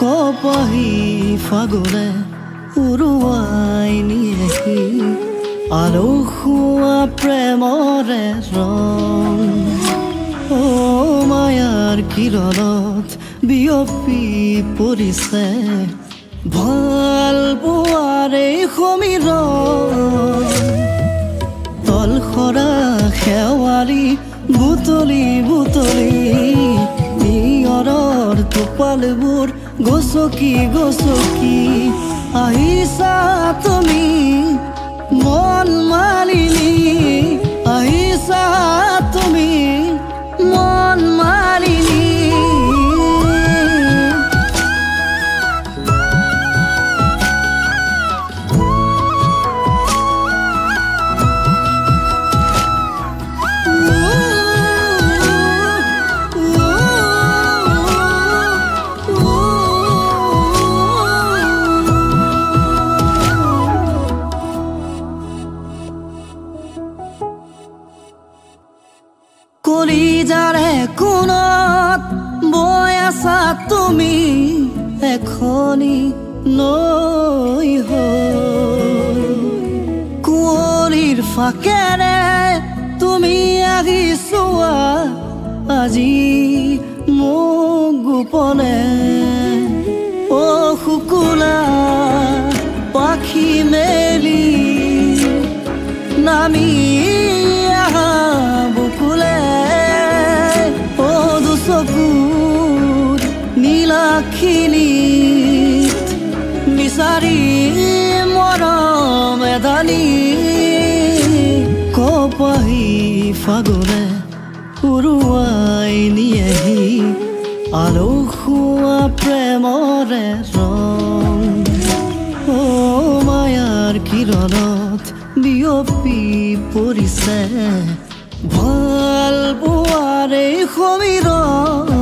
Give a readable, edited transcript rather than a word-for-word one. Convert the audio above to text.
কপহি ফাগুনে উৰুৱাই নিয়েহি আলোহুৱা প্ৰেমৰে ৰং ও মায়াৰ কিৰণত বিয়পি পৰিছে ভাল পোৱাৰে সমীৰণ তলখৰা খেৱাৰী বুতলি বুতলি নিয়ৰৰ টোপালবোৰ গছকি গছকি আহিছা তুমি মন মালিনী আহিছা তুমি মন মালিনী তুমি এখনি নৈ হল কুঁৱলীৰ ফাকেৰে তুমি আহিছোৱা আজি মোক গোপনে অ শুকুলা পাখি মেলি নামি আহা বুকুলে অ দুচকু খিনিত বিচাৰি মৰম এদানি কপহি ফাগুনে উৰুৱাই নিয়েহি আলোহুৱা প্ৰেমৰে ৰং ও মায়াৰ কিৰণত বিয়পি পৰিছে ভাল পোৱাৰে সমীৰণ